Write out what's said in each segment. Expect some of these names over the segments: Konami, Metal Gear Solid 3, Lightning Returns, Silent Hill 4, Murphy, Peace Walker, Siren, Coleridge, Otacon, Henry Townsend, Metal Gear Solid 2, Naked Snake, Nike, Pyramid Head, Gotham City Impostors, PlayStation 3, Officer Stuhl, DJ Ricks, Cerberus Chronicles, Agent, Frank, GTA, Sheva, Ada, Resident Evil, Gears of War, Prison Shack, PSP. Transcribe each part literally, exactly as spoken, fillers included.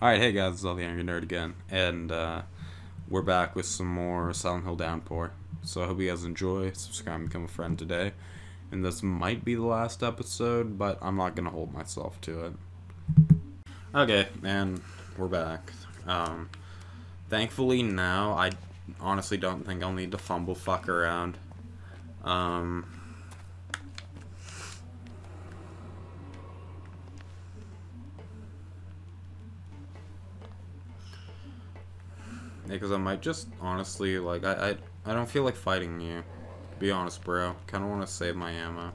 Alright, hey guys, it's all the Angry Nerd again, and uh, we're back with some more Silent Hill Downpour. So I hope you guys enjoy, subscribe and become a friend today. And this might be the last episode, but I'm not going to hold myself to it. Okay, and we're back. Um, thankfully now, I honestly don't think I'll need to fumble fuck around. Um... Because I might just, honestly, like, I, I I don't feel like fighting you. To be honest, bro. Kind of want to save my ammo.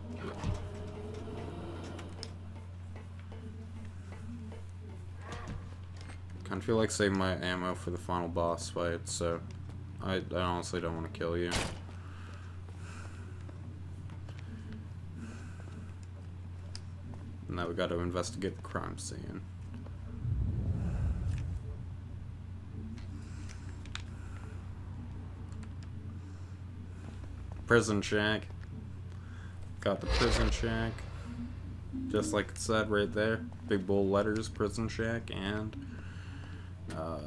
Kind of feel like saving my ammo for the final boss fight, so I, I honestly don't want to kill you. Now we got to investigate the crime scene. Prison Shack. Got the Prison Shack. Just like it said right there. Big bold letters, Prison Shack, and uh,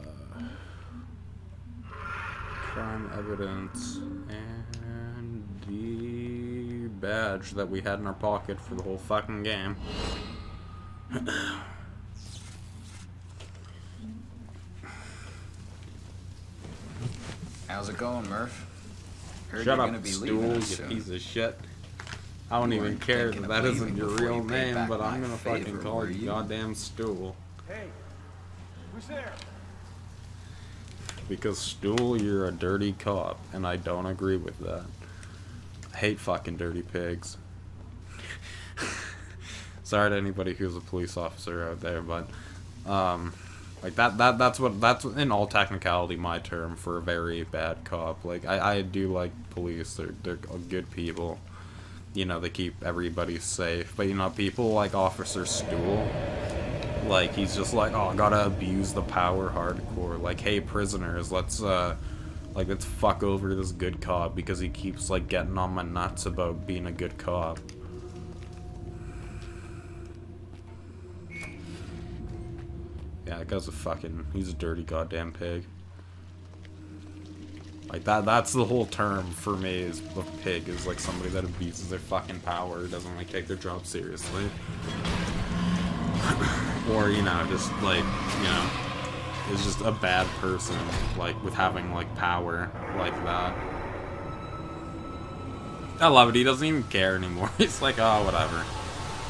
crime evidence, and the badge that we had in our pocket for the whole fucking game. How's it going, Murph? Heard Shut up, be Stuhl, you soon. Piece of shit. I don't you even care that that isn't your real you name, but I'm gonna fucking call you goddamn Stuhl. Hey, who's there? Because Stuhl, you're a dirty cop, and I don't agree with that. I hate fucking dirty pigs. Sorry to anybody who's a police officer out there, but um, like that, that that's what that's in all technicality my term for a very bad cop. Like I, I do like police, they're they're good people. You know, they keep everybody safe. But you know, people like Officer Stuhl, like he's just like, oh, gotta abuse the power hardcore. Like, hey prisoners, let's uh like let's fuck over this good cop because he keeps like getting on my nuts about being a good cop. Yeah, that guy's a fucking, he's a dirty goddamn pig. Like, that, that's the whole term for me, is a pig, is like somebody that abuses their fucking power, doesn't like take their job seriously. Or, you know, just like, you know, is just a bad person, like, with having, like, power like that. I love it, he doesn't even care anymore, he's like, oh, whatever.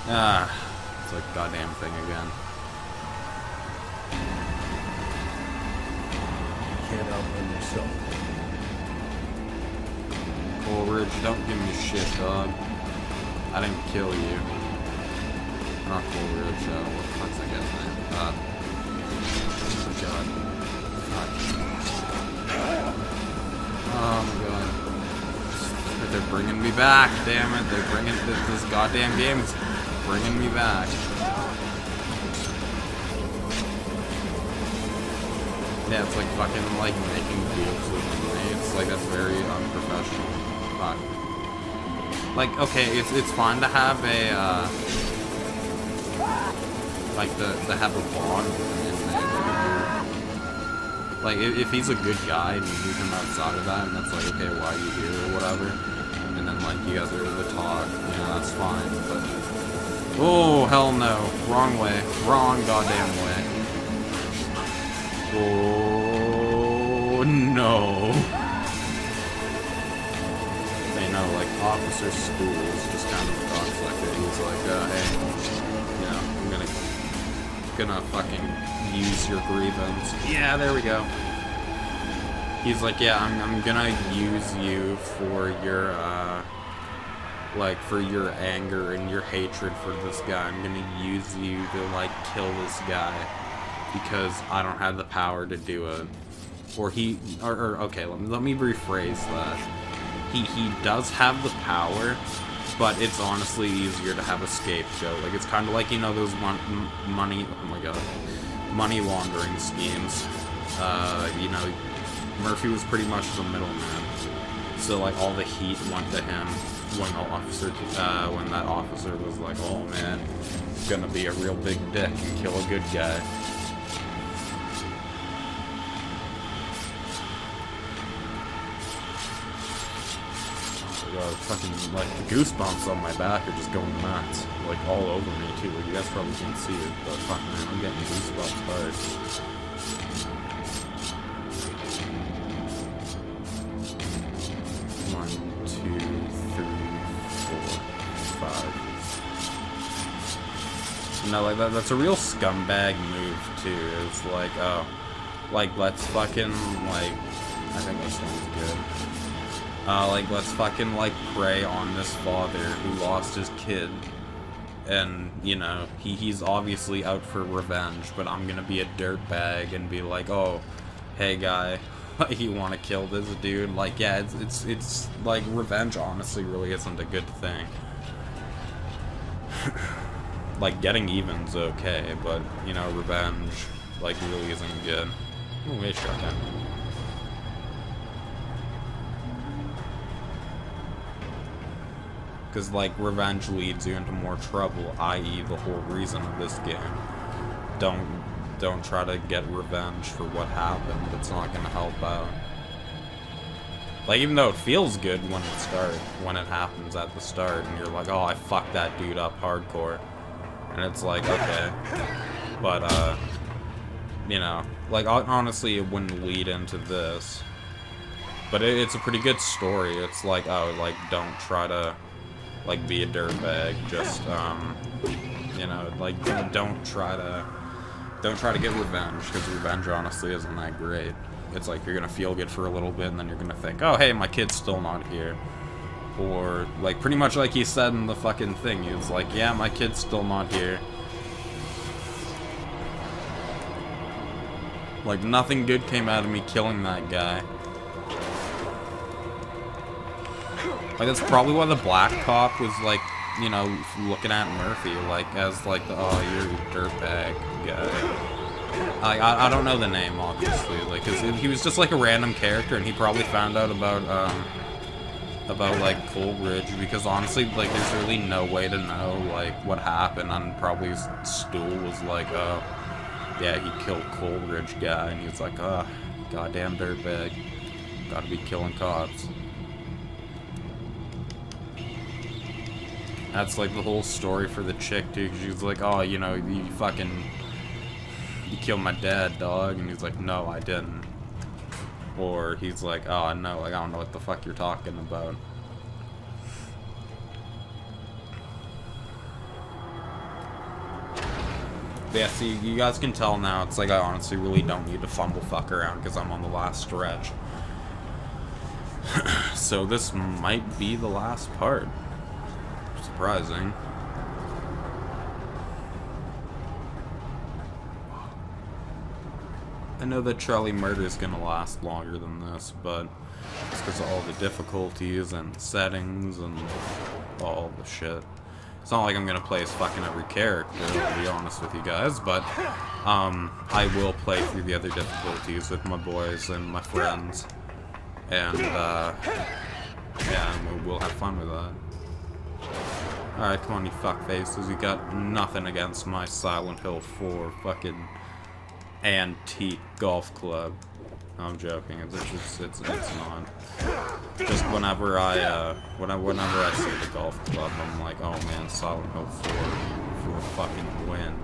Ah, it's like, goddamn thing again. Can't outrun yourself. Coleridge, don't give me shit, dog. I didn't kill you. Not Coleridge, uh, what the fuck's that guy's name? Uh, oh god. Oh my god. They're bringing me back, damn it. They're bringing this, this goddamn game is bringing me back. Yeah, it's like fucking like making deals with grenades. Like that's very unprofessional. Fuck. Like okay, it's it's fine to have a uh, like the to have a bond with an inmate. Like if, if he's a good guy and you leave him outside of that, and that's like okay, why are you here or whatever, and then like you guys are able to talk, you know, that's fine. But oh hell no, wrong way, wrong goddamn way. Oh no! They know, like Officer Stuhl is just kind of a conflict. He's like, uh, hey, you know, I'm gonna, gonna fucking use your grievance. Yeah, there we go. He's like, yeah, I'm, I'm gonna use you for your, uh, like for your anger and your hatred for this guy. I'm gonna use you to like kill this guy. Because I don't have the power to do it. Or he, or, or okay, let me, let me rephrase that. He, he does have the power, but it's honestly easier to have a scapegoat. Like, it's kind of like, you know, those mon money, oh my god, money laundering schemes. Uh, you know, Murphy was pretty much the middleman. So, like, all the heat went to him when the officer, uh, when that officer was like, oh man, it's gonna be a real big dick and kill a good guy. uh, fucking, like, goosebumps on my back are just going nuts. Like, all over me, too. Like, you guys probably can't see it, but fuck, man, I'm getting goosebumps hard. No, like that, that's a real scumbag move too. It's like, oh, like let's fucking like, I think this one's good. Uh, like let's fucking like prey on this father who lost his kid, and you know he he's obviously out for revenge. But I'm gonna be a dirtbag and be like, oh, hey guy, you want to kill this dude? Like, yeah, it's it's it's like revenge. Honestly, really isn't a good thing. Like, getting even's okay, but, you know, revenge, like, really isn't good. Ooh, a shotgun. Because, like, revenge leads you into more trouble, that is the whole reason of this game. Don't, don't try to get revenge for what happened. It's not gonna help out. Like, even though it feels good when it starts, when it happens at the start, and you're like, oh, I fucked that dude up hardcore. And it's like, okay, but, uh, you know, like, honestly, it wouldn't lead into this, but it, it's a pretty good story. It's like, oh, like, don't try to, like, be a dirtbag, just, um, you know, like, don't try to, don't try to get revenge, because revenge, honestly, isn't that great. It's like, you're gonna feel good for a little bit, and then you're gonna think, oh, hey, my kid's still not here. Or, like, pretty much like he said in the fucking thing, he was like, yeah, my kid's still not here. Like, nothing good came out of me killing that guy. Like, that's probably why the black cop was, like, you know, looking at Murphy, like, as, like, the, oh, you're a dirtbag guy. I, I, I don't know the name, obviously, like, cause he was just, like, a random character, and he probably found out about, um... about, like, Coleridge, because honestly, like, there's really no way to know, like, what happened, and probably Stuhl was like, oh, yeah, he killed Coleridge guy, and he was like, oh, goddamn dirtbag, gotta be killing cops. That's, like, the whole story for the chick, too, because she was like, oh, you know, you fucking, you killed my dad, dog, and he's like, no, I didn't. Or he's like, oh, no, like, I don't know what the fuck you're talking about. But yeah, see, you guys can tell now, it's like, I honestly really don't need to fumble fuck around because I'm on the last stretch. So this might be the last part. Surprising. I know that Charlie Murder is going to last longer than this, but it's because of all the difficulties and settings and all the shit. It's not like I'm going to play as fucking every character, to be honest with you guys, but um, I will play through the other difficulties with my boys and my friends, and uh, yeah, we'll have fun with that. Alright, come on you fuckfaces, you got nothing against my Silent Hill four fucking antique golf club. No, I'm joking. It's just it's it's not. Just whenever I uh whenever whenever I see the golf club, I'm like, oh man, Silent Hill four for a fucking win.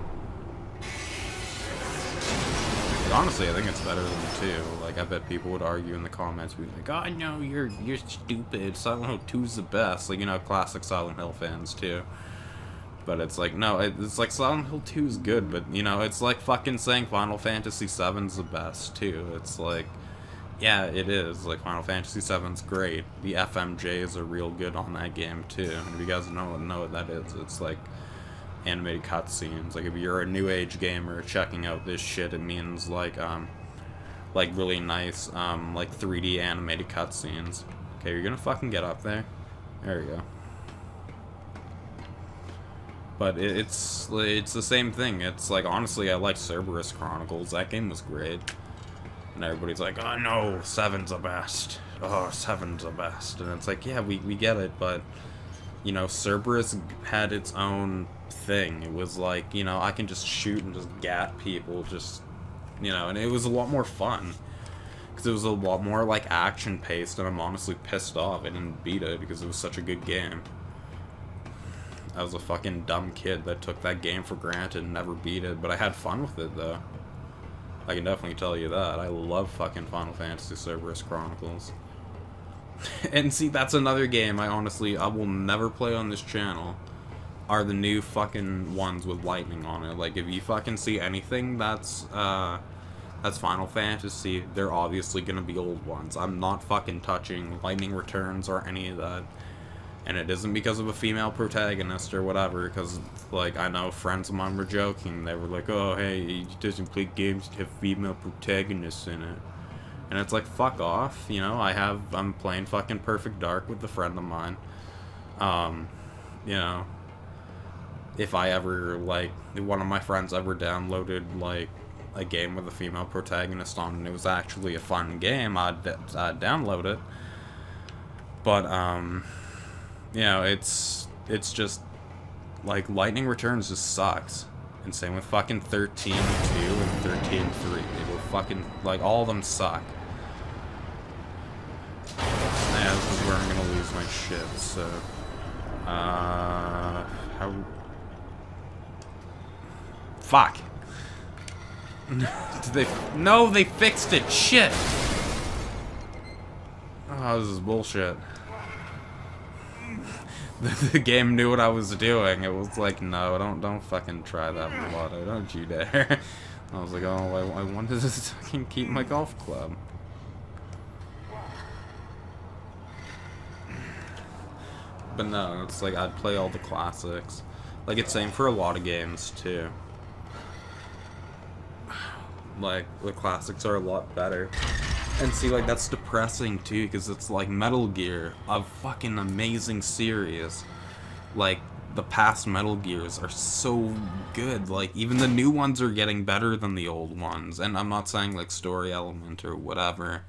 But honestly, I think it's better than two. Like, I bet people would argue in the comments, be like, oh no, you're you're stupid. Silent Hill two's the best. Like, you know, classic Silent Hill fans too. But it's like, no, it's like Silent Hill two is good, but, you know, it's like fucking saying Final Fantasy seven's the best, too. It's like, yeah, it is. Like, Final Fantasy seven's great. The F M Js are real good on that game, too. And if you guys don't know what that is, it's like animated cutscenes. Like, if you're a new age gamer checking out this shit, it means, like, um, like, really nice, um, like, three D animated cutscenes. Okay, you're gonna fucking get up there. There you go. But it's it's the same thing. It's like, honestly, I like Cerberus Chronicles. That game was great. And everybody's like, oh no, seven's the best. Oh, seven's the best. And it's like, yeah, we, we get it, but, you know, Cerberus had its own thing. It was like, you know, I can just shoot and just gat people, just, you know, and it was a lot more fun. because it was a lot more like action paced, and I'm honestly pissed off I didn't beat it because it was such a good game. I was a fucking dumb kid that took that game for granted and never beat it, but I had fun with it though. I can definitely tell you that. I love fucking Final Fantasy Cerberus Chronicles. And see, that's another game I honestly, I will never play on this channel, are the new fucking ones with lightning on it. Like, if you fucking see anything that's, uh, that's Final Fantasy, they're obviously gonna be old ones. I'm not fucking touching Lightning Returns or any of that. And it isn't because of a female protagonist or whatever, because, like, I know friends of mine were joking. They were like, oh, hey, you doesn't play games that have female protagonists in it. And it's like, fuck off, you know, I have, I'm playing fucking Perfect Dark with a friend of mine. Um, you know, if I ever, like, if one of my friends ever downloaded, like, a game with a female protagonist on, and it was actually a fun game, I'd, I'd download it. But, um... you know, it's, it's just, like, Lightning Returns just sucks. And same with fucking thirteen two and thirteen three. It will fucking, like, all of them suck. Yeah, this is where I'm gonna lose my shit, so. Uh, how... Fuck! Did they... No, they fixed it! Shit! Oh, this is bullshit. The game knew what I was doing. It was like, no, don't, don't fucking try that, Mulatto. Don't you dare. I was like, oh, I, I wanted to fucking keep my golf club. But no, it's like I'd play all the classics. Like, it's same for a lot of games too. Like, the classics are a lot better. And see, like, that's depressing too, because it's like Metal Gear, a fucking amazing series. Like, the past Metal Gears are so good. Like, even the new ones are getting better than the old ones. And I'm not saying, like, story element or whatever,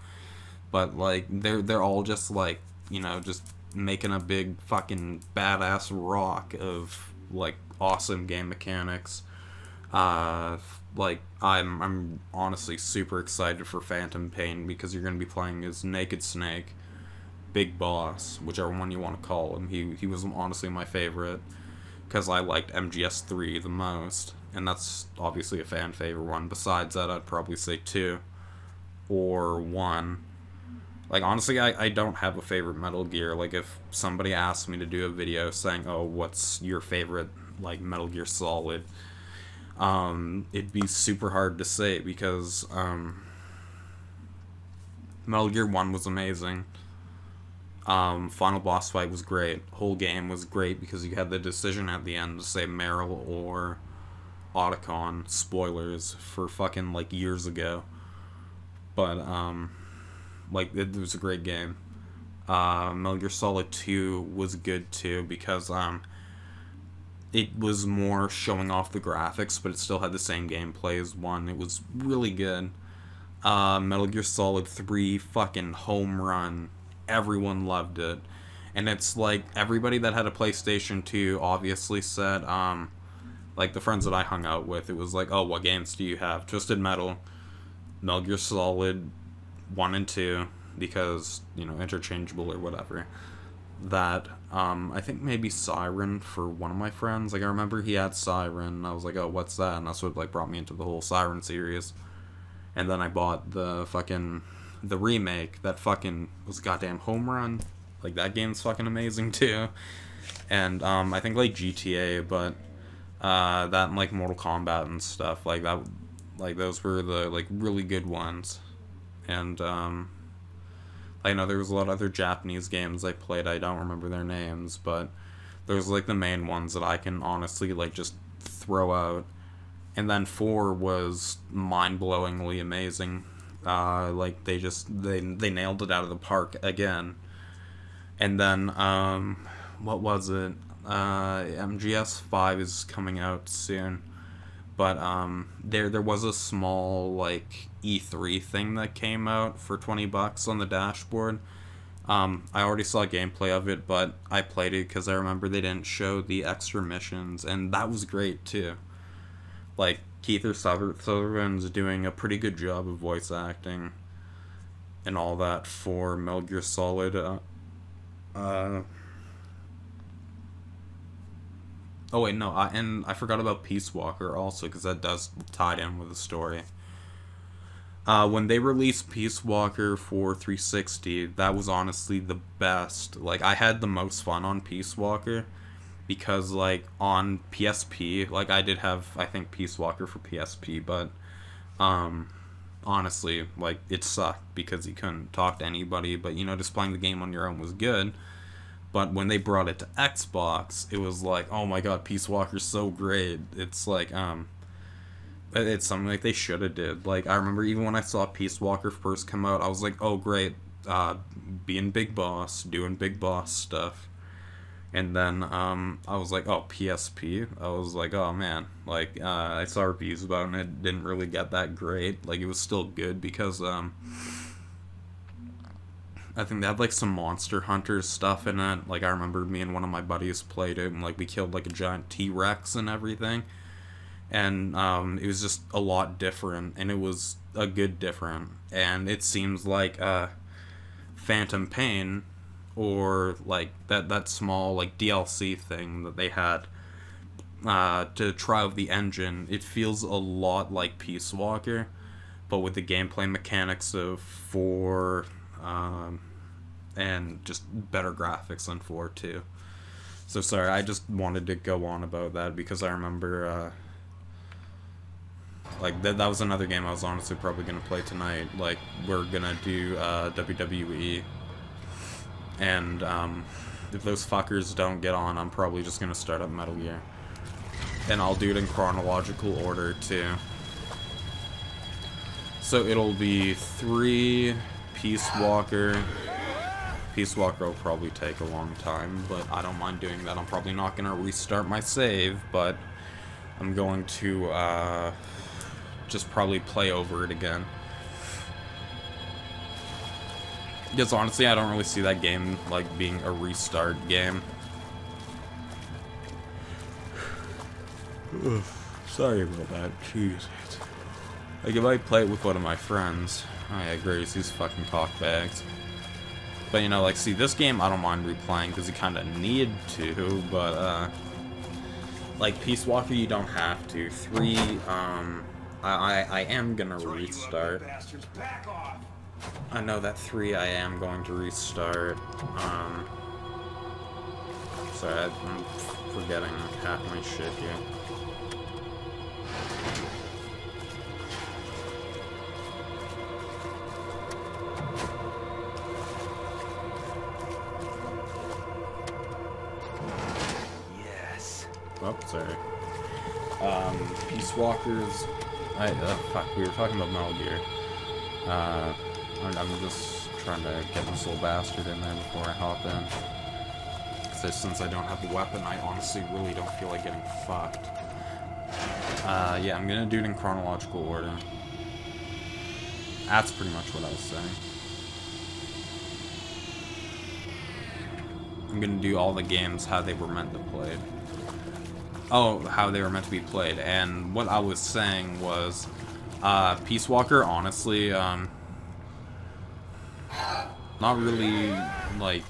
but, like, they're, they're all just, like, you know, just making a big fucking badass rock of, like, awesome game mechanics. Uh... Like, I'm, I'm honestly super excited for Phantom Pain, because you're going to be playing as Naked Snake, Big Boss, whichever one you want to call him. He, he was honestly my favorite, because I liked M G S three the most, and that's obviously a fan favorite one. Besides that, I'd probably say two, or one. Like, honestly, I, I don't have a favorite Metal Gear. Like, if somebody asked me to do a video saying, oh, what's your favorite, like, Metal Gear Solid... Um, it'd be super hard to say, because, um, Metal Gear one was amazing, um, final boss fight was great, whole game was great, because you had the decision at the end to say Meryl or Otacon, spoilers, for fucking, like, years ago, but, um, like, it, it was a great game. uh, Metal Gear Solid two was good too, because, um, it was more showing off the graphics, but it still had the same gameplay as one. It was really good. Uh, Metal Gear Solid three, fucking home run. Everyone loved it. And it's like, everybody that had a PlayStation two obviously said, um, like the friends that I hung out with, it was like, oh, what games do you have? Twisted Metal, Metal Gear Solid one and two, because, you know, interchangeable or whatever. That, um, I think maybe Siren for one of my friends. Like, I remember he had Siren, and I was like, oh, what's that? And that's what, like, brought me into the whole Siren series. And then I bought the fucking, the remake, that fucking was a goddamn home run. Like, that game's fucking amazing, too. And, um, I think, like, G T A, but, uh, that and, like, Mortal Kombat and stuff. Like, that, like, those were the, like, really good ones. And, um... I know there was a lot of other Japanese games I played, I don't remember their names, but there's, like, the main ones that I can honestly, like, just throw out. And then four was mind-blowingly amazing. Uh, like, they just, they, they nailed it out of the park again. And then, um, what was it? Uh, M G S five is coming out soon. But, um, there, there was a small, like, E three thing that came out for twenty bucks on the dashboard. Um, I already saw gameplay of it, but I played it because I remember they didn't show the extra missions, and that was great, too. Like, Keith or Sutherland's doing a pretty good job of voice acting. and all that for Metal Gear Solid. Uh, uh, oh wait, no, I, and I forgot about Peace Walker also, because that does tie in with the story. Uh, when they released Peace Walker for three sixty, that was honestly the best. Like, I had the most fun on Peace Walker, because, like, on P S P, like, I did have, I think, Peace Walker for P S P, but, um, honestly, like, it sucked, because you couldn't talk to anybody, but, you know, just playing the game on your own was good. But when they brought it to Xbox, it was like, oh my god, Peace Walker's so great. It's like, um... it's something like they should have did. Like, I remember even when I saw Peace Walker first come out, I was like, oh great, uh, being Big Boss, doing Big Boss stuff. And then, um, I was like, oh, P S P? I was like, oh man, like, uh, I saw reviews about it and it didn't really get that great. Like, it was still good because, um, I think they had, like, some Monster Hunters stuff in it. Like, I remember me and one of my buddies played it, and, like, we killed, like, a giant T-Rex and everything. And um, it was just a lot different, and it was a good different. And it seems like uh, Phantom Pain, or like that that small like D L C thing that they had uh, to try out the engine, it feels a lot like Peace Walker, but with the gameplay mechanics of four, um, and just better graphics than four too. So sorry, I just wanted to go on about that because I remember. Uh, Like, that, that was another game I was honestly probably going to play tonight. Like, we're going to do uh, W W E. And um, if those fuckers don't get on, I'm probably just going to start up Metal Gear. And I'll do it in chronological order, too. So it'll be three, Peace Walker. Peace Walker will probably take a long time, but I don't mind doing that. I'm probably not going to restart my save, but I'm going to... Uh, just probably play over it again, because honestly I don't really see that game like being a restart game. Oof, sorry about that. Jeez, like if I play it with one of my friends, I agree, it's these fucking cockbags. But you know, like, see, this game I don't mind replaying because you kind of need to, but uh like Peace Walker you don't have to. Three, um I, I am gonna restart. I know that three I am going to restart. Um, sorry, I'm forgetting half my shit here. Yes. Oh, sorry. Um, Peace Walker's. I, uh, fuck, we were talking about Metal Gear. Uh, I'm just trying to get this little bastard in there before I hop in. Because since I don't have the weapon, I honestly really don't feel like getting fucked. Uh, yeah, I'm gonna do it in chronological order. That's pretty much what I was saying. I'm gonna do all the games how they were meant to play. Oh, how they were meant to be played. And what I was saying was, uh, Peace Walker, honestly, um, not really, like,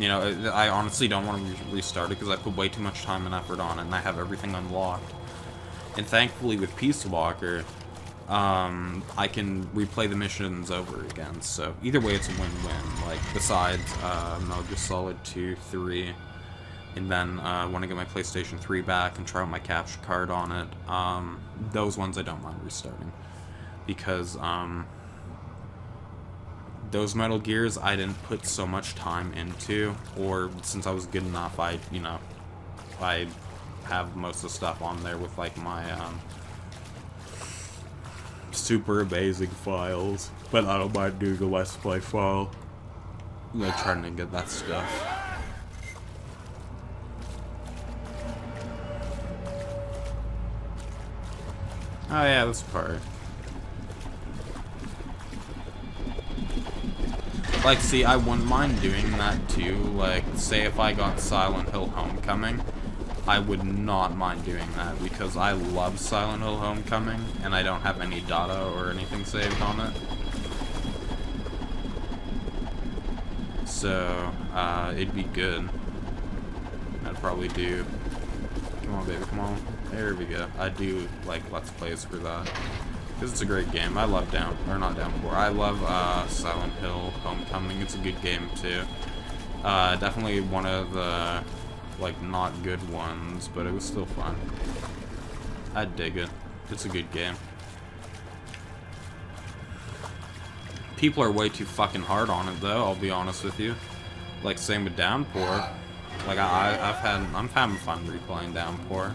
you know, I honestly don't want to re restart it because I put way too much time and effort on it, and I have everything unlocked. And thankfully, with Peace Walker, um, I can replay the missions over again, so either way, it's a win-win. Like, besides, uh, Metal Gear Solid two, three... and then I uh, want to get my PlayStation three back and try out my capture card on it. Um, those ones I don't mind restarting. Because um, those Metal Gears I didn't put so much time into. Or since I was good enough, I, you know, I have most of the stuff on there with like my um, super amazing files. But I don't mind doing a Let's Play file. Like trying to get that stuff. Oh yeah, this part. Like, see, I wouldn't mind doing that too. Like, say if I got Silent Hill Homecoming, I would not mind doing that because I love Silent Hill Homecoming and I don't have any data or anything saved on it. So, uh, it'd be good. I'd probably do... Come on, baby, come on. There we go. I do, like, Let's Plays for that. Because it's a great game. I love Down... Or not Downpour. I love, uh, Silent Hill Homecoming. It's a good game, too. Uh, definitely one of the, like, not good ones, but it was still fun. I dig it. It's a good game. People are way too fucking hard on it, though, I'll be honest with you. Like, same with Downpour. Like, I, I've had... I'm having fun replaying Downpour.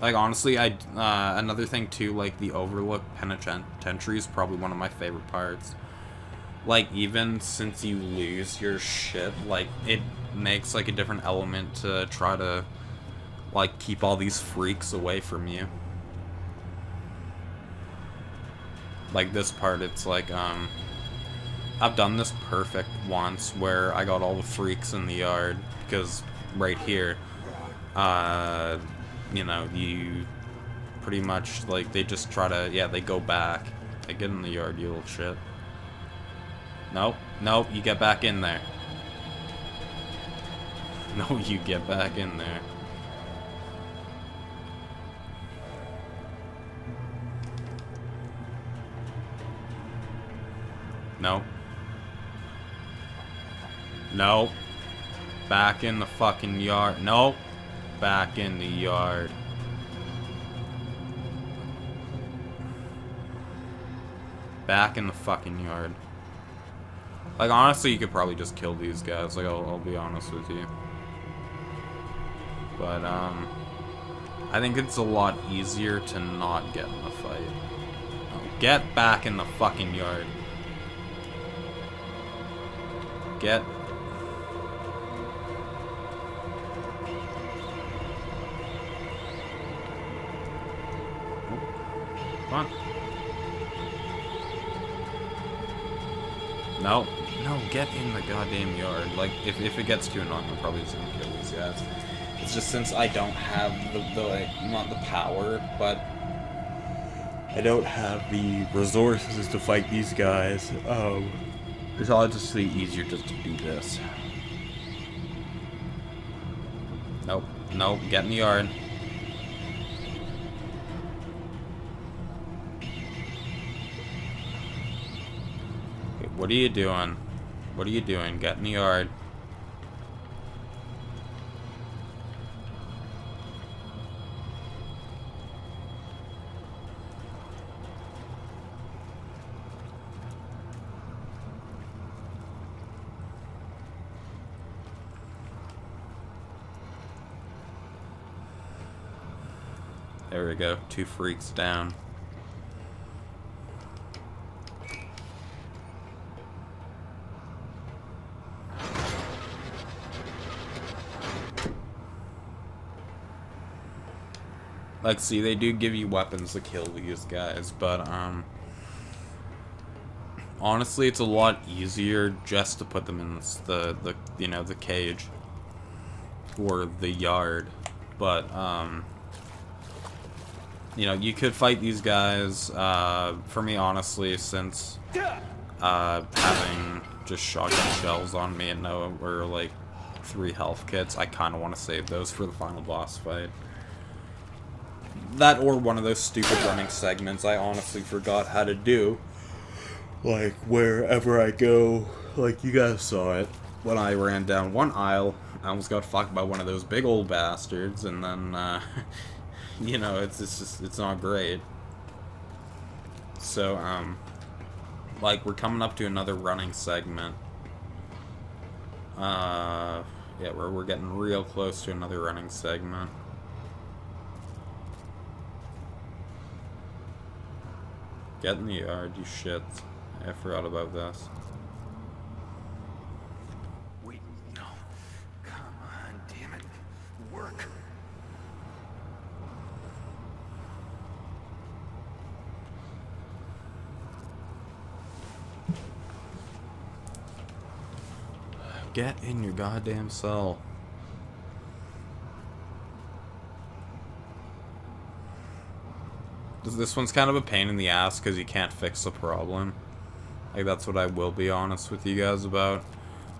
Like, honestly, I... Uh, another thing, too, like, the Overlook Penitentiary is probably one of my favorite parts. Like, even since you lose your shit, like, it makes, like, a different element to try to, like, keep all these freaks away from you. Like, this part, it's like, um... I've done this perfect once, where I got all the freaks in the yard, because right here, uh... you know, you pretty much, like, they just try to, yeah, they go back. Like, get in the yard, you little shit. Nope, nope, you get back in there. No, you get back in there. No. No. Back in the fucking yard. No. Back in the yard. Back in the fucking yard. Like, honestly, you could probably just kill these guys. Like, I'll, I'll be honest with you. But, um... I think it's a lot easier to not get in a fight. No, get back in the fucking yard. Get... Come on. No. No, get in the goddamn yard. Like, if, if it gets too annoying, I'm probably just gonna kill these guys. It's just since I don't have the, the, like, not the power, but I don't have the resources to fight these guys. Um, it's obviously easier just to do this. Nope. Nope. Get in the yard. What are you doing? What are you doing? Get in the yard. There we go. Two freaks down. Like, see, they do give you weapons to kill these guys, but, um... honestly, it's a lot easier just to put them in the, the you know, the cage. Or the yard. But, um... you know, you could fight these guys, uh... for me, honestly, since... Uh, having just shotgun shells on me and no... or, like, three health kits, I kinda wanna save those for the final boss fight. That or one of those stupid running segments I honestly forgot how to do. Like, wherever I go, like, you guys saw it. When I ran down one aisle, I almost got fucked by one of those big old bastards, and then, uh, you know, it's, it's just, it's not great. So, um, like, we're coming up to another running segment. Uh, yeah, we're, we're getting real close to another running segment. Get in the yard, you shit. I forgot about this. Wait, no. Come on, damn it. Work. Get in your goddamn cell. this one's kind of a pain in the ass because you can't fix the problem. Like, that's what I will be honest with you guys about.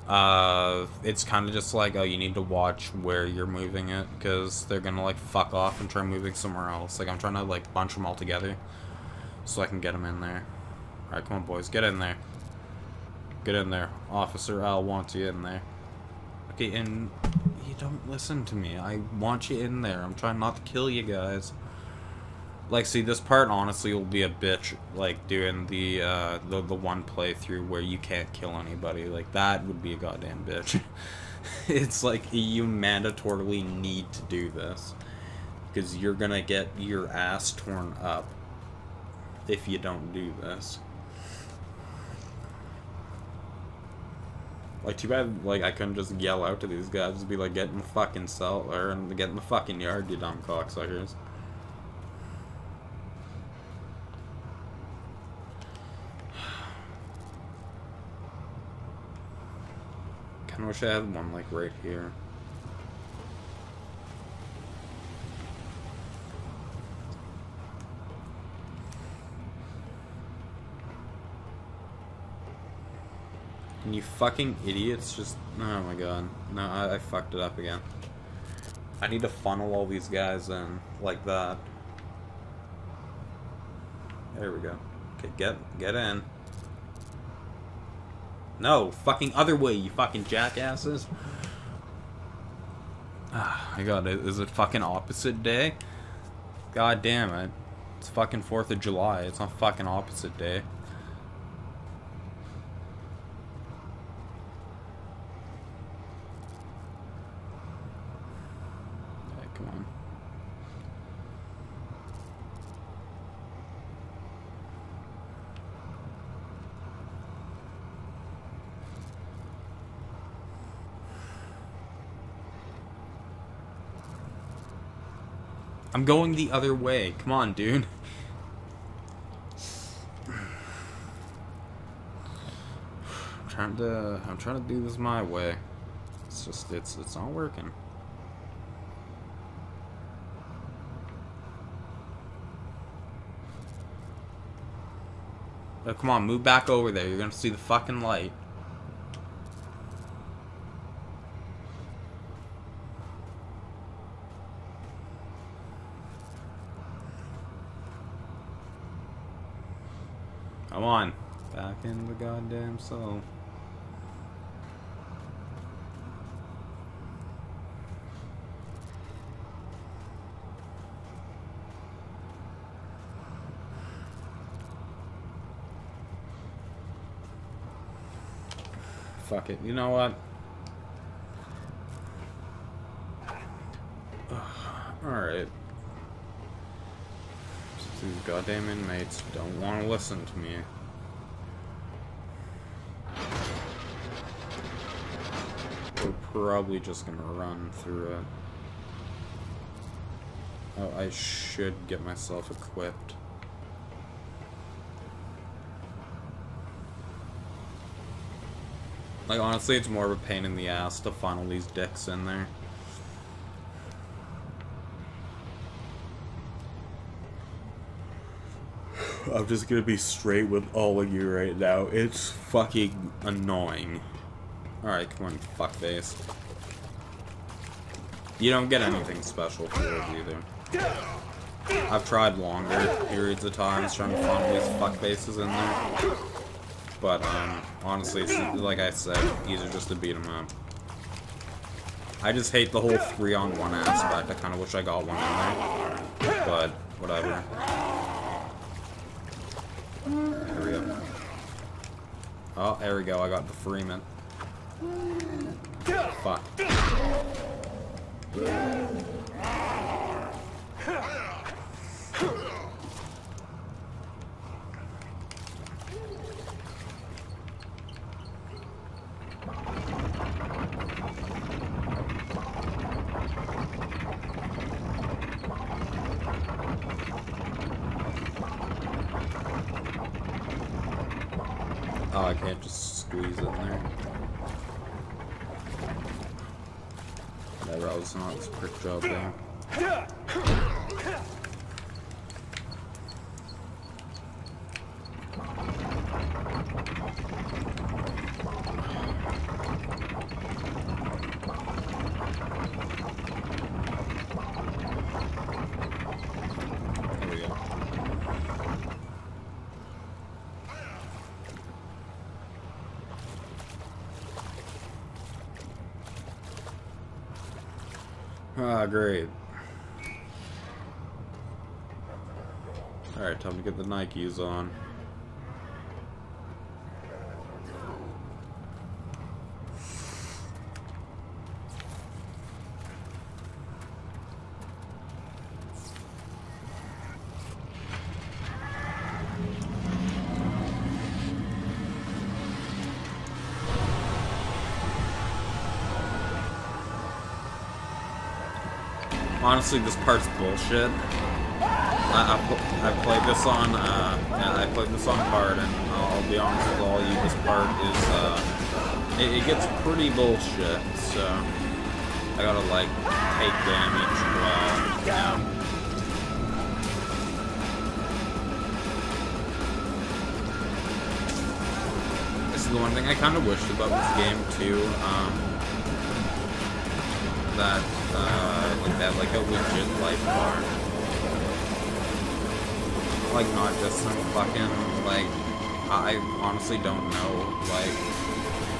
Uh, it's kind of just like, oh, you need to watch where you're moving it, because they're gonna, like, fuck off and try moving somewhere else. Like, I'm trying to, like, bunch them all together so I can get them in there. Alright, come on, boys, get in there. Get in there. Officer, I'll want you in there. Okay, and you don't listen to me. I want you in there. I'm trying not to kill you guys. Like, see, this part, honestly, will be a bitch, like, doing the, uh, the, the one playthrough where you can't kill anybody. Like, that would be a goddamn bitch. It's like, you mandatorily need to do this, because you're gonna get your ass torn up if you don't do this. Like, too bad, like, I couldn't just yell out to these guys and be like, get in the fucking cell, or get in the fucking yard, you dumb cocksuckers. I wish I had one, like, right here. And you fucking idiots just... Oh my god. No, I, I fucked it up again. I need to funnel all these guys in, like that. There we go. Okay, get, get in. No, fucking other way, you fucking jackasses. Ah, my god, is it fucking opposite day? God damn it. It's fucking fourth of July, it's not fucking opposite day. Alright, come on. I'm going the other way. Come on, dude. I'm trying to I'm trying to do this my way. It's just it's it's not working. Oh, come on, move back over there. You're gonna see the fucking light. Come on, back in the goddamn cell. Fuck it, you know what? Alright. These goddamn inmates don't want to listen to me. We're probably just gonna run through it. Oh, I should get myself equipped. Like, honestly, it's more of a pain in the ass to funnel these dicks in there. I'm just gonna be straight with all of you right now. It's fucking annoying. Alright, come on, fuckface. You don't get anything special for those either. I've tried longer periods of times trying to find these fuckfaces in there. But, um, honestly, it's, like I said, easier just to beat them up. I just hate the whole three on one aspect. I kinda wish I got one in there. But, whatever. There we go. Oh, there we go. I got the Freeman. Fuck. Oh, I can't just squeeze in there. Whatever, I was not this prick job there. Ah, great. Alright, time to get the Nikes on. Honestly, this part's bullshit. I, I, I played this on, uh, I played this on hard, and I'll be honest with all you, this part is, uh, it, it gets pretty bullshit, so I gotta, like, take damage while, you know. This is the one thing I kind of wished about this game, too, um, that, uh, like that, like a legit life bar. Like, not just some fucking, like, I honestly don't know, like,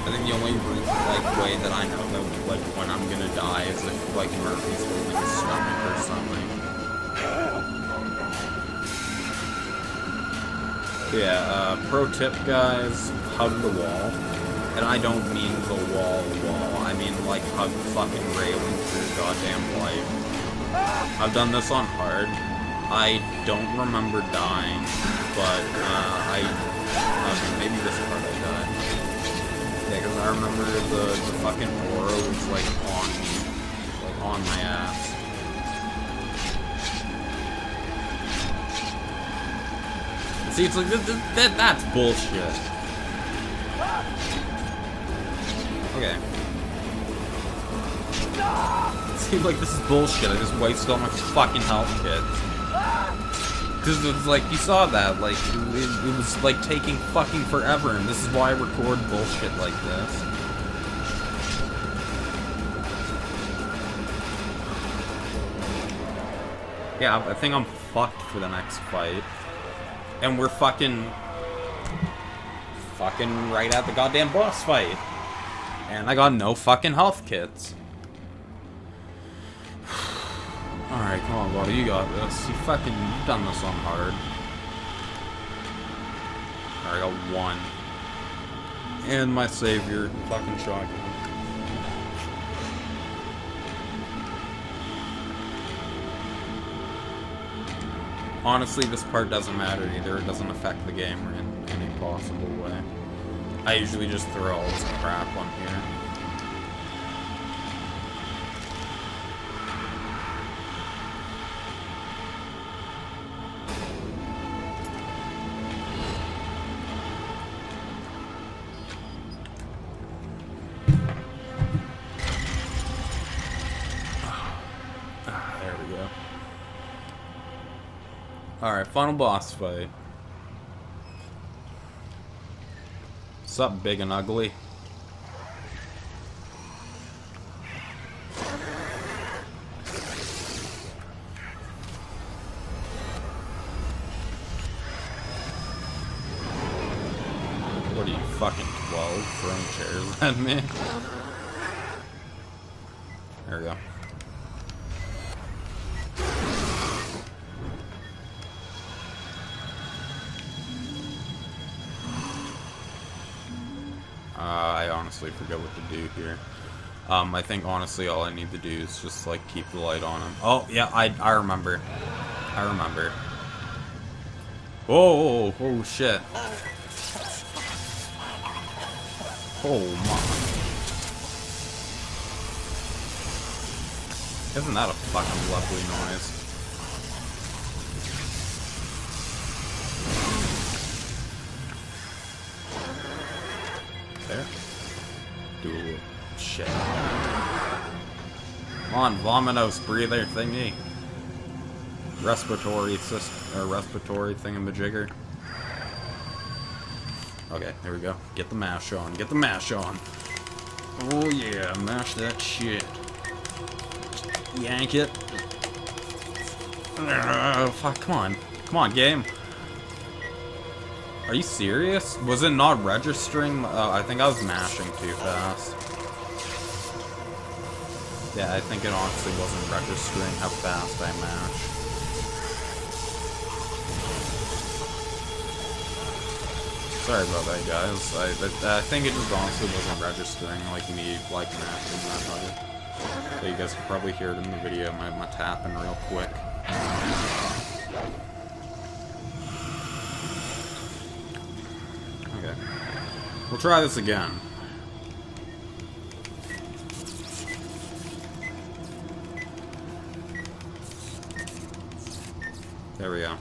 I think the only, like, way that I know that, like, when I'm gonna die is if, like, Murphy's holding his stomach or something. Yeah, uh, pro tip, guys, hug the wall. And I don't mean the wall wall, I mean, like, hug the fucking railing for your goddamn life. I've done this on hard. I don't remember dying, but uh, I, uh, maybe this part I died. Yeah, because I remember the, the fucking aura was like on me, like on my ass. And see, it's like, th th that that's bullshit. Okay. See, like, this is bullshit, I just wasted all my fucking health kits. Because it's like, you saw that, like, it, it was like taking fucking forever, and this is why I record bullshit like this. Yeah, I think I'm fucked for the next fight. And we're fucking... Fucking right at the goddamn boss fight. And I got no fucking health kits. Alright, come on, buddy, you got this. You fucking, you've done this on hard. Alright, I got one. And my savior, fucking shotgun. Honestly, this part doesn't matter either. It doesn't affect the game in any possible way. I usually just throw all this crap on here. Alright, final boss fight. What's up, big and ugly? What are you, fucking twelve, throwing chairs at me? There we go. I forget what to do here. Um, I think honestly all I need to do is just like keep the light on him. Oh yeah, I I remember. I remember. Oh, oh, oh shit. Oh my. Isn't that a fucking lovely noise? There. Dude, shit. Come on, vominos, breather thingy. Respiratory system, or respiratory thingamajigger. Okay, there we go. Get the mash on, get the mash on. Oh yeah, mash that shit. Yank it. Uh, fuck, come on. Come on, game. Are you serious? Was it not registering? Uh, I think I was mashing too fast. Yeah, I think it honestly wasn't registering how fast I mashed. Sorry about that, guys. I, I, I think it just honestly wasn't registering, like, me, like, mashing that hard. So you guys can probably hear it in the video. My, my tapping real quick. Okay. We'll try this again. There we go.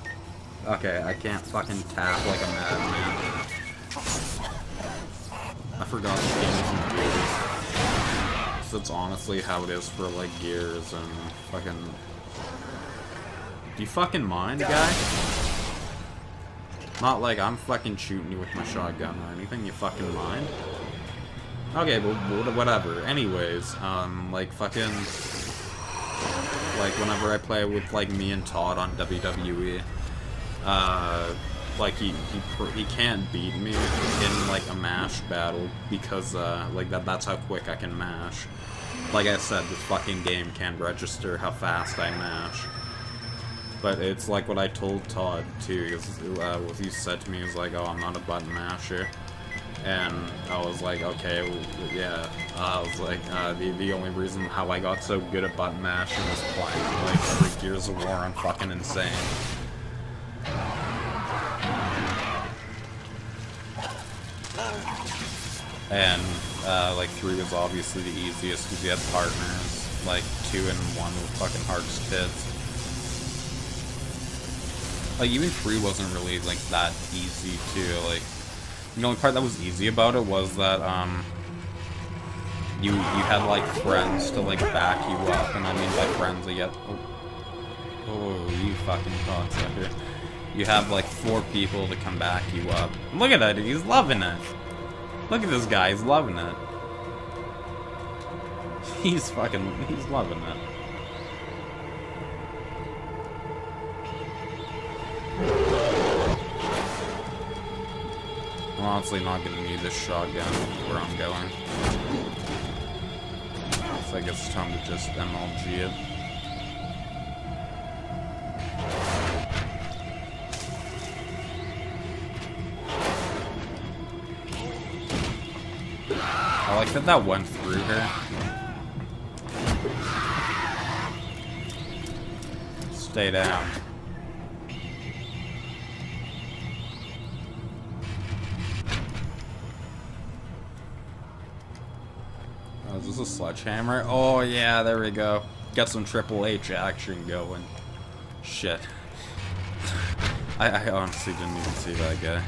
Okay, I can't fucking tap like a madman. I forgot this game is on Gears. That's honestly how it is for, like, Gears and fucking... Do you fucking mind, guy? Not like I'm fucking shooting you with my shotgun or anything, you fucking mind? Okay, but whatever. Anyways, um, like, fucking... Like, whenever I play with, like, me and Todd on W W E... Uh, like, he, he, pr he can't beat me in, like, a mash battle, because, uh, like, that, that's how quick I can mash. Like I said, this fucking game can't register how fast I mash. But it's like what I told Todd, too, because, uh, what he said to me was like, oh, I'm not a button masher. And I was like, okay, well, yeah. Uh, I was like, uh, the, the only reason how I got so good at button mashing was playing, like, every Gears of War, I'm fucking insane. And, uh, like, three was obviously the easiest because you had partners. Like, two and one were fucking hard as kids. Like, even three wasn't really, like, that easy, too. Like, the only part that was easy about it was that, um... You, you had, like, friends to, like, back you up. And I mean by friends, I get... Oh, oh you fucking cocksucker. You have, like, four people to come back you up. Look at that dude, he's loving it! Look at this guy, he's loving it. He's fucking, he's loving it. I'm honestly not gonna need this shotgun where I'm going. So I guess it's time to just M L G it. I like that that went through her. Stay down. Oh, is this a sledgehammer? Oh yeah, there we go. Got some Triple H action going. Shit. I, I honestly didn't even see that guy.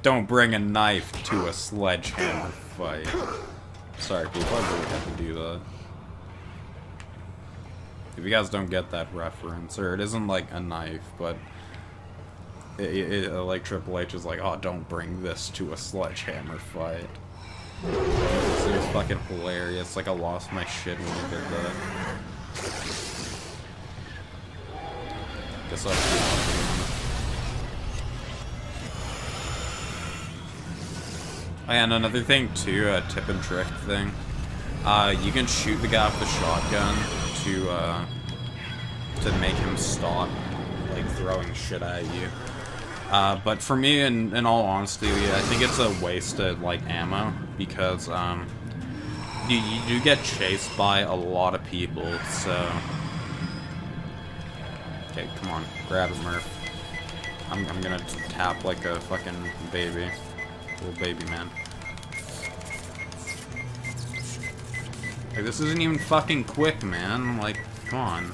Don't bring a knife to a sledgehammer fight. Sorry, people, I really have to do that. If you guys don't get that reference, or it isn't like a knife, but... It, it, like, Triple H is like, oh, don't bring this to a sledgehammer fight. It was fucking hilarious, like I lost my shit when I did that. Guess I'll do one. And another thing too, a tip and trick thing, uh, you can shoot the guy with the shotgun to, uh, to make him stop, like, throwing shit at you. Uh, but for me, in, in all honesty, I think it's a waste of, like, ammo, because, um, you, you do get chased by a lot of people, so... Okay, come on, grab him, Murph. I'm, I'm gonna tap like a fucking baby. Little baby man. Like, this isn't even fucking quick, man. Like, come on.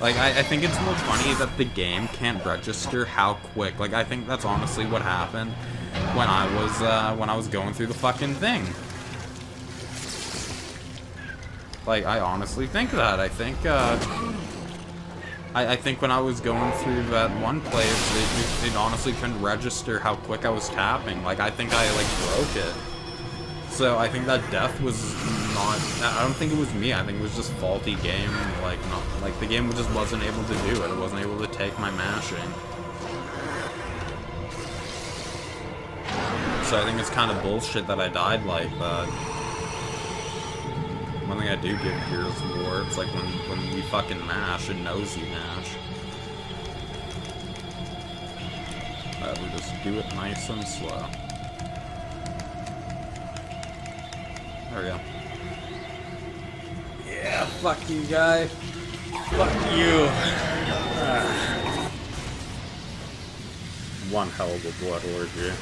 Like, I, I think it's more funny that the game can't register how quick. Like, I think that's honestly what happened when I was uh, when I was going through the fucking thing. Like, I honestly think that. I think. Uh, I think when I was going through that one place, it, it honestly couldn't register how quick I was tapping. Like, I think I, like, broke it. So I think that death was not... I don't think it was me. I think it was just faulty game. Like, not, like the game just wasn't able to do it. It wasn't able to take my mashing. so I think it's kind of bullshit that I died like that. One thing I do give Gears of War, it's like when, when you fucking mash, it knows you mash. But we just do it nice and slow. There we go. Yeah, fuck you, guy. Fuck you. Ah. One hell of a blood orgy.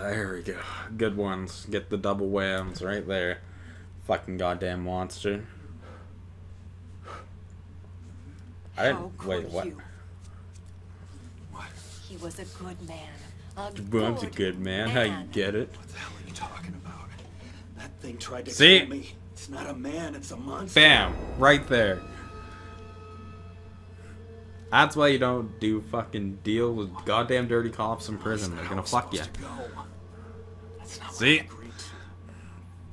There we go. Good ones. Get the double whammies right there. Fucking goddamn monster. I didn't. Wait, what? You? What? He was a good man. A good, a good man. man. How you get it? What the hell are you talking about? That thing tried to See? kill me. It's not a man, it's a monster. Bam! Right there. That's why you don't do fucking deal with goddamn dirty cops in prison. They're gonna fuck you. See?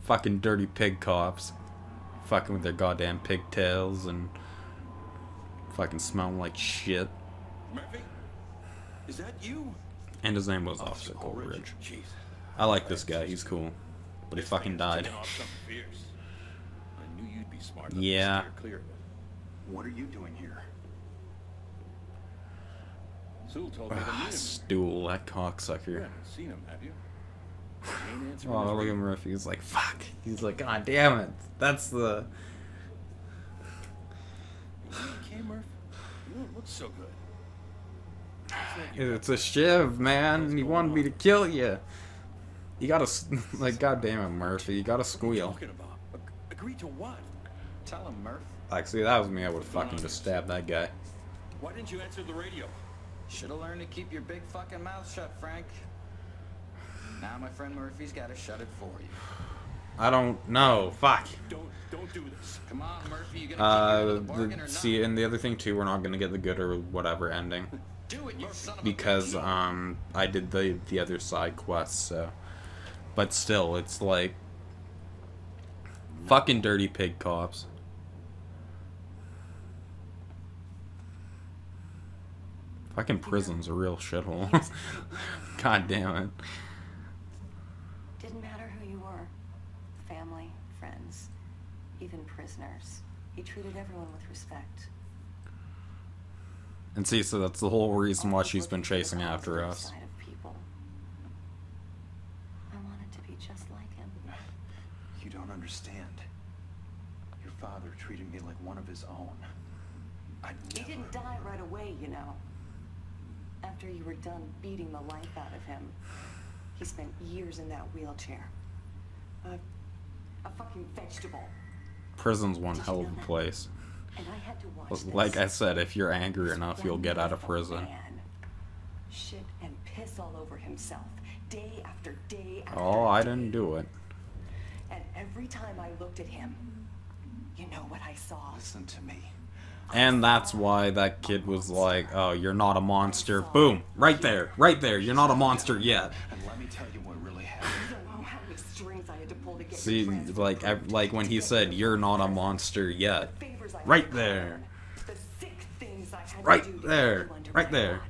Fucking dirty pig cops. Fucking with their goddamn pigtails and fucking smelling like shit. Murphy? Is that you? And his name was Officer Coleridge. I like this guy, he's cool. But he fucking died. I knew you'd be smart. Yeah. What are you doing here? Ah, Stuhl, that cocksucker. Seen him, have you? Oh, look at Murphy. He's like, fuck. He's like, god damn it. That's the. Okay, Murphy. You don't look so good. It's a shiv, man. He wanted me to kill you. You gotta, like, god damn it, Murphy. You gotta squeal. Agree to what? Tell him, Murph. Like, see, that was me. I would have fucking just stabbed that guy. Why didn't you answer the radio? Should have learned to keep your big fucking mouth shut, Frank. Now my friend Murphy's gotta shut it for you. I don't know. Fuck. Don't don't do this. Come on, Murphy. You gotta keep uh, the, the see, and the other thing too, we're not gonna get the good or whatever ending. Do it, you son of a bitch. Because um, I did the the other side quests. So, but still, it's like fucking dirty pig cops. Fucking prison's a real shithole. God damn it. Didn't matter who you were. Family, friends, even prisoners. He treated everyone with respect. And see, so that's the whole reason why she's been chasing after us. I wanted to be just like him. You don't understand. Your father treated me like one of his own. I never... He didn't die right away, you know. After you were done beating the life out of him, he spent years in that wheelchair. A, a fucking vegetable. Prison's one hell of a place. And I had to watch like I said, if you're angry enough, you'll get out of prison. Shit and piss all over himself, day after day after day. Oh, I didn't do it. And every time I looked at him, you know what I saw? Listen to me. And that's why that kid was like, oh, you're not a monster. Boom. Right there. Right there. You're not a monster yet. See, like, I, like when he said, you're not a monster yet. Right there. Right there. Right there.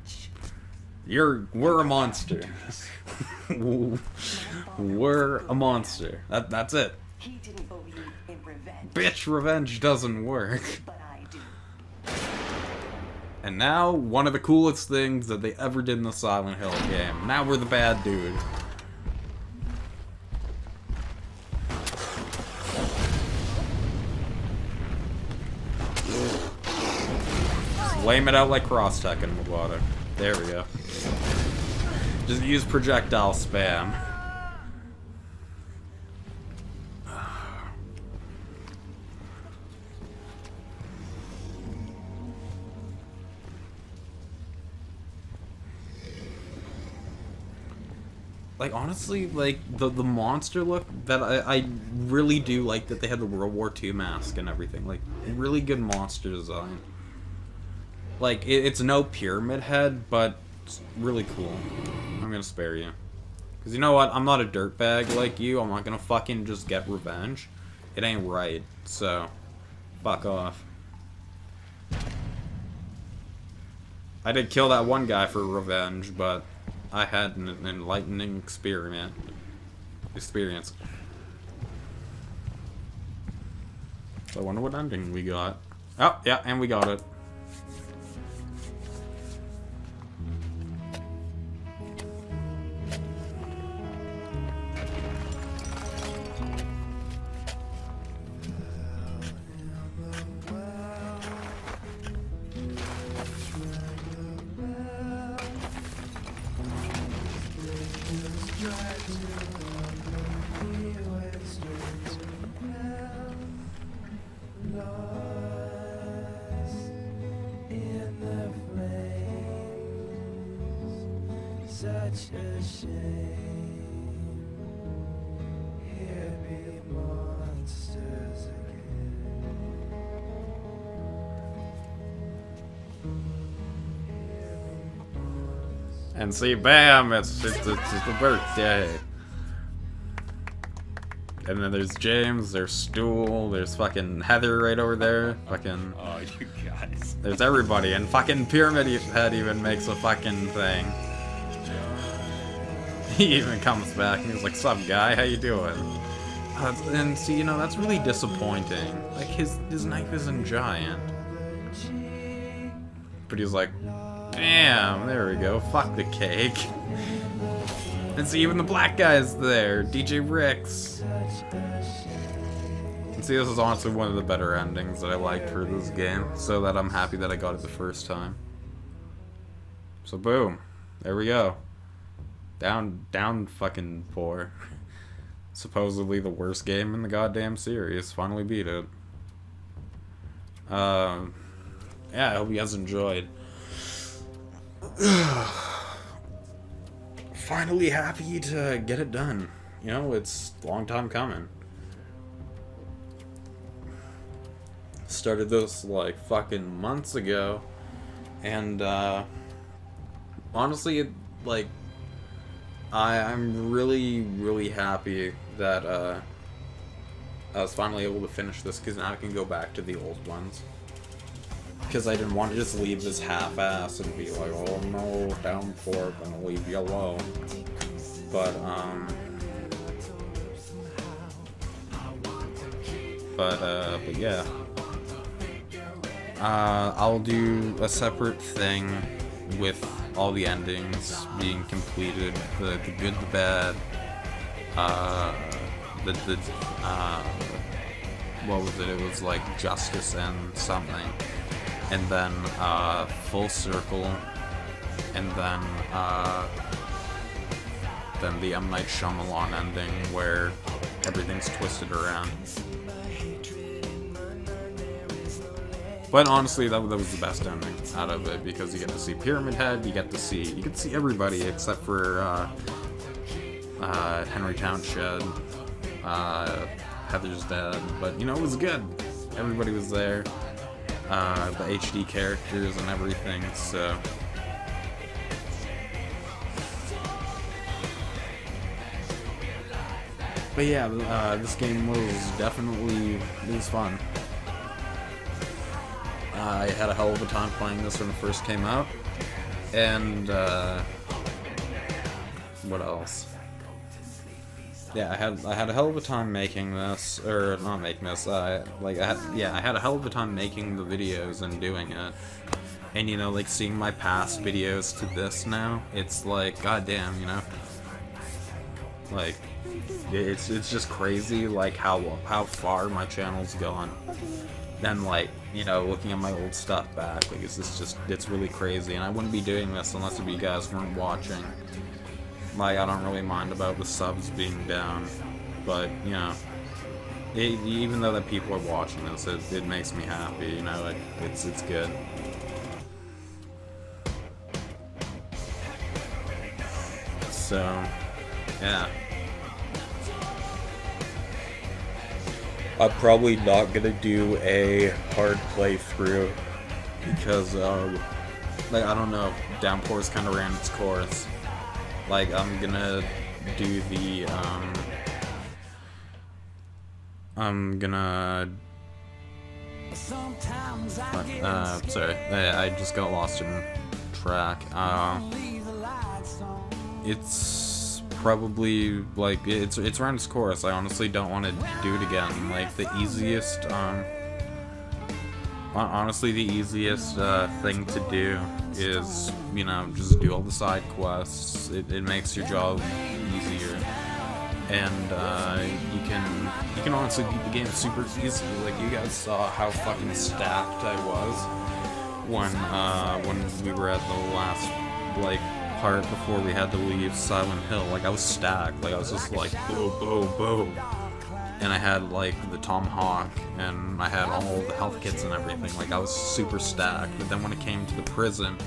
You're, we're a monster. We're a monster. That, that's it. Bitch, revenge doesn't work. And now, one of the coolest things that they ever did in the Silent Hill game. Now we're the bad dude. Lame it out like cross-tech in the water. There we go. Just use projectile spam. Like, honestly, like, the, the monster look, that I, I really do like that they had the World War Two mask and everything. Like, really good monster design. Like, it, it's no Pyramid Head, but it's really cool. I'm gonna spare you. Because you know what? I'm not a dirtbag like you. I'm not gonna fucking just get revenge. It ain't right. So, fuck off. I did kill that one guy for revenge, but I had an enlightening experiment. Experience. So I wonder what ending we got. Oh, yeah, and we got it. And see, bam! It's it's it's, it's the birthday. And then there's James, there's Stuhl, there's fucking Heather right over there. Fucking. Oh, you guys. There's everybody, and fucking Pyramid Head even makes a fucking thing. He even comes back and he's like, "Sup, guy? How you doing?" Uh, and see, you know, that's really disappointing. Like his his knife isn't giant, but he's like. Damn, there we go. Fuck the cake. And see, even the black guy's there. D J Ricks. And see, this is honestly one of the better endings that I liked for this game. So that I'm happy that I got it the first time. So boom. There we go. Down, down fucking four. Supposedly the worst game in the goddamn series. Finally beat it. Um, yeah, I hope you guys enjoyed. Finally happy to get it done. You know, it's a long time coming. Started this like fucking months ago, and uh, honestly, it, like I, I'm really, really happy that uh, I was finally able to finish this, because now I can go back to the old ones. Because I didn't want to just leave this half-ass and be like, oh no, Downpour, I'm gonna leave you alone. But, um... But, uh, but yeah. Uh, I'll do a separate thing with all the endings being completed. The, the good, the bad, uh... The, the, uh... what was it? It was like justice and something. And then, uh, Full Circle, and then, uh, then the M. Night Shyamalan ending, where everything's twisted around. But honestly, that, that was the best ending out of it, because you get to see Pyramid Head, you get to see, you get to see everybody except for, uh, uh, Henry Townsend, uh, Heather's dad, but, you know, it was good. Everybody was there. Uh, the H D characters and everything, so... But yeah, uh, this game was definitely... it was fun. Uh, I had a hell of a time playing this when it first came out. And, uh... what else? Yeah, I had I had a hell of a time making this, or not making this. I like I had, yeah, I had a hell of a time making the videos and doing it, and you know, like seeing my past videos to this now, it's like goddamn, you know, like it's it's just crazy, like how how far my channel's gone. Then like you know, looking at my old stuff back, like it's just just it's really crazy, and I wouldn't be doing this unless if you guys weren't watching. Like, I don't really mind about the subs being down, but, you know, it, even though that people are watching this, it, it makes me happy, you know, like, it's, it's good. So, yeah. I'm probably not gonna do a hard playthrough, because, uh, like, I don't know, Downpour's kinda ran its course. Like, I'm gonna do the, um, I'm gonna, uh, sorry, I, I just got lost in track. Uh, it's probably, like, it's, it's run its course. I honestly don't want to do it again. Like, the easiest, um, honestly, the easiest uh, thing to do is, you know, just do all the side quests. It, it makes your job easier, and uh, you can you can honestly beat the game super easily. Like, you guys saw how fucking stacked I was when uh, when we were at the last like part before we had to leave Silent Hill. Like, I was stacked. Like, I was just like boom, boom, boom. And I had, like, the Tomahawk, and I had all the health kits and everything. Like, I was super stacked. But then when it came to the prison,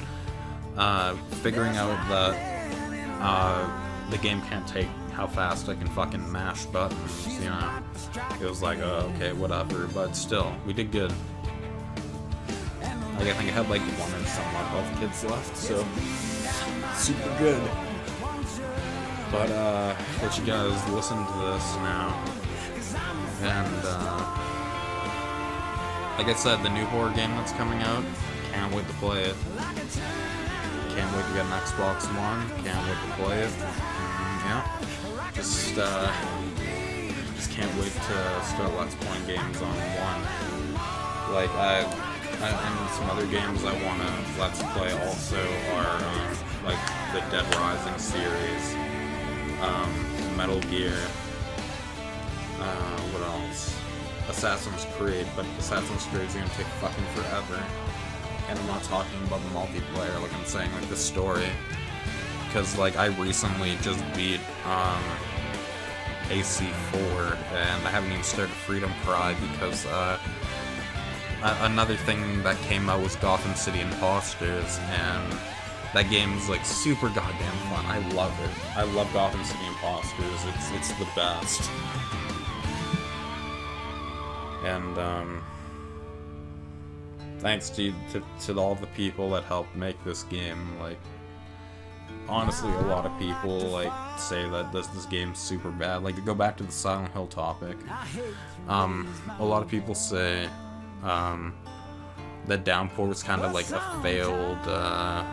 uh, figuring out that uh, the game can't take how fast I can fucking mash buttons, you know, it was like, oh, okay, whatever. But still, we did good. Like, I think I had, like, one or some health kits left, so super good. But, uh, let you guys listen to this now. And, uh, like I said, the new horror game that's coming out, can't wait to play it. Can't wait to get an Xbox One, can't wait to play it. Mm, yeah, just, uh, just can't wait to start Let's Playing games on one. Like, I, I and some other games I want to Let's Play also are, um, like, the Dead Rising series, um, Metal Gear, Uh, what else? Assassin's Creed, but Assassin's Creed's gonna take fucking forever. And I'm not talking about the multiplayer, like I'm saying, like, the story. Because, like, I recently just beat, um, A C four, and I haven't even started Freedom Pride because, uh, another thing that came out was Gotham City Impostors, and that game's, like, super goddamn fun. I love it. I love Gotham City Impostors. It's, it's the best. And, um, thanks to, to, to all the people that helped make this game. Like, honestly, a lot of people, like, say that this, this game's super bad. Like, to go back to the Silent Hill topic, um, a lot of people say, um, that Downpour was kind of like a failed, uh,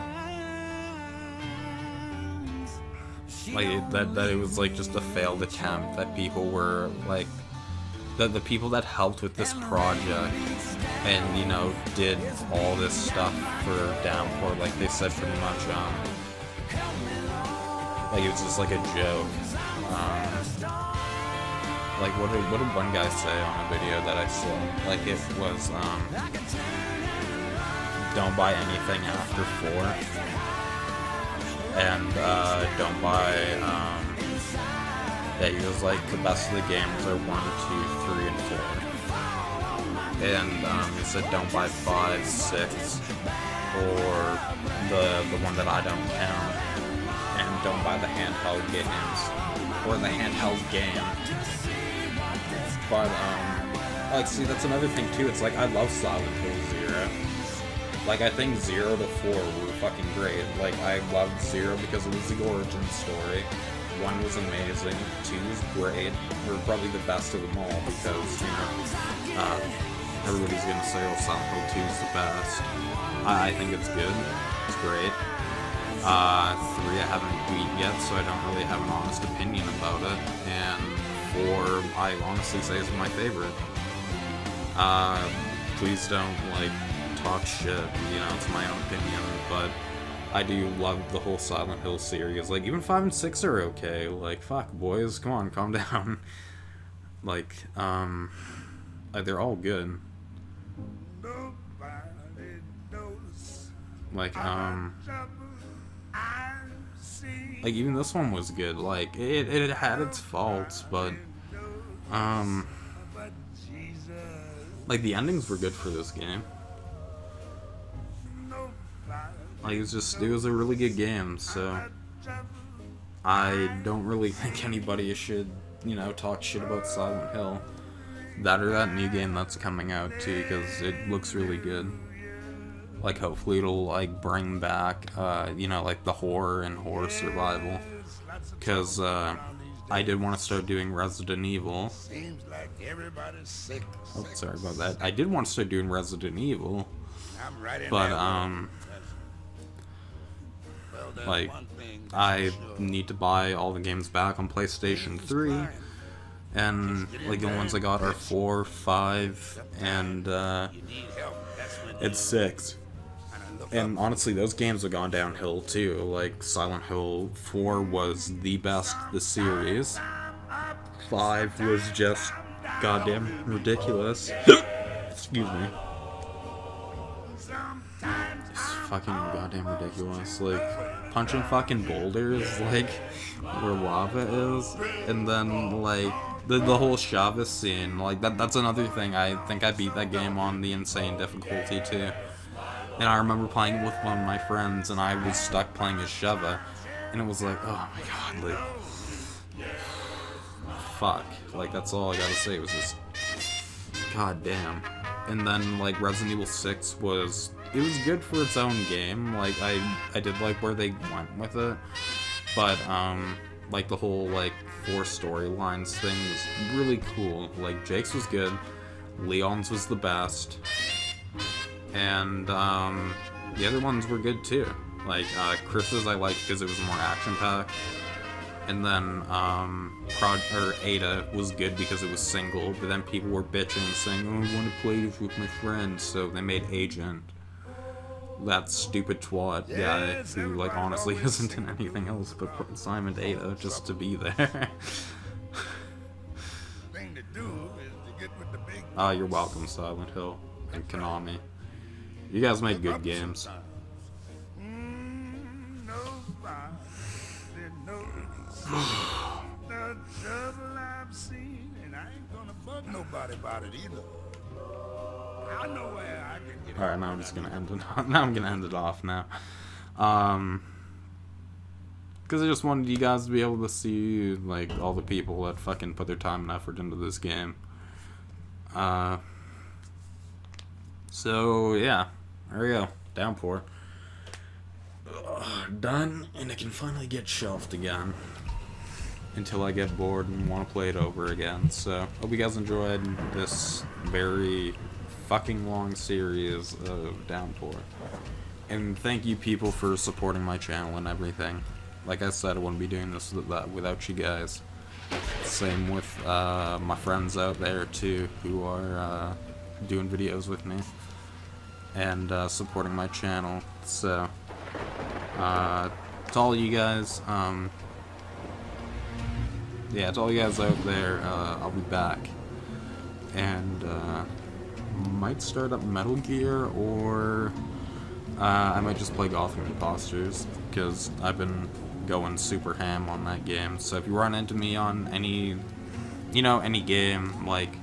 like, it, that, that it was, like, just a failed attempt, that people were, like, that the people that helped with this project and, you know, did all this stuff for Downpour, like, they said pretty much, um, like, it was just, like, a joke. Um, like, what did, what did one guy say on a video that I saw? Like, it was, um, don't buy anything after four, and, uh, don't buy, um, yeah, he was like, the best of the games are one, two, three, and four. And, um, he said don't buy five, six, or the, the one that I don't count. And don't buy the handheld games. Or the handheld game. But, um, like, see, that's another thing, too. It's like, I love Silent Hill zero. Like, I think zero to four were fucking great. Like, I loved zero because it was the origin story. One was amazing, two was great, we're probably the best of them all because, you know, uh, everybody's gonna say, oh, Silent Hill two is the best. I, I think it's good, it's great. Uh, three I haven't beat yet, so I don't really have an honest opinion about it, and four I honestly say is my favorite. Uh, please don't, like, talk shit, you know, it's my own opinion, but I do love the whole Silent Hill series. Like, even five and six are okay. Like, fuck, boys. Come on, calm down. Like, um... Like, they're all good. Like, um... Like, even this one was good. Like, it, it had its faults, but... Um... Like, the endings were good for this game. Like, it was just, it was a really good game, so I don't really think anybody should, you know, talk shit about Silent Hill. That or that new game that's coming out, too, because it looks really good. Like, hopefully it'll, like, bring back, uh, you know, like, the horror and horror survival. because uh, I did want to start doing Resident Evil. Seems like everybody's sick. Oh, sorry about that. I did want to start doing Resident Evil, I'm right in but um, well, like I sure. need to buy all the games back on PlayStation three, and like the ones I got are four, five, and uh, it's six. And honestly, those games have gone downhill too. Like Silent Hill four was the best of the series. Five was just goddamn ridiculous. Excuse me. It's fucking goddamn ridiculous. Like punching fucking boulders, like where lava is, and then like the the whole Chavez scene. Like that. That's another thing. I think I beat that game on the insane difficulty too. And I remember playing it with one of my friends, and I was stuck playing as Sheva, and it was like, oh my god, like, fuck, like, that's all I gotta say, it was just, goddamn. And then, like, Resident Evil six was, it was good for its own game, like, I, I did like where they went with it, but, um, like, the whole, like, four storylines thing was really cool. Like, Jake's was good, Leon's was the best. And, um, the other ones were good, too. Like, uh, Chris's I liked because it was more action-packed. And then, um, Prod or Ada was good because it was single, but then people were bitching and saying, oh, I want to play this with my friends, so they made Agent. That stupid twat guy who, like, honestly isn't in anything else but Simon Ada just to be there. Ah, uh, you're welcome, Silent Hill and Konami. You guys made good games. Alright, now I'm just gonna end it off. Now I'm gonna end it off now. Um, because I just wanted you guys to be able to see, like, all the people that fucking put their time and effort into this game. Uh... So, yeah, there we go, Downpour. Ugh, done, and it can finally get shelved again until I get bored and want to play it over again. So, hope you guys enjoyed this very fucking long series of Downpour. And thank you people for supporting my channel and everything. Like I said, I wouldn't be doing this without you guys. Same with uh, my friends out there, too, who are uh, doing videos with me. And uh, supporting my channel, so uh, to all you guys, um, yeah, to all you guys out there, uh, I'll be back, and uh, might start up Metal Gear, or uh, I might just play Gotham Impostors because I've been going super ham on that game. So if you run into me on any, you know, any game like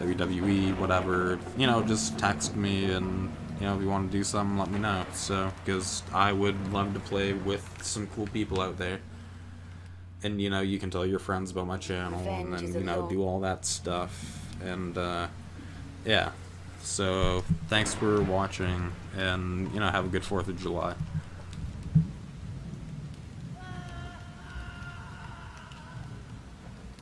W W E, whatever, you know, just text me, and, you know, if you want to do something, let me know, so, because I would love to play with some cool people out there, and, you know, you can tell your friends about my channel, and then, you know, do all that stuff, and, uh, yeah, so, thanks for watching, and, you know, have a good fourth of July.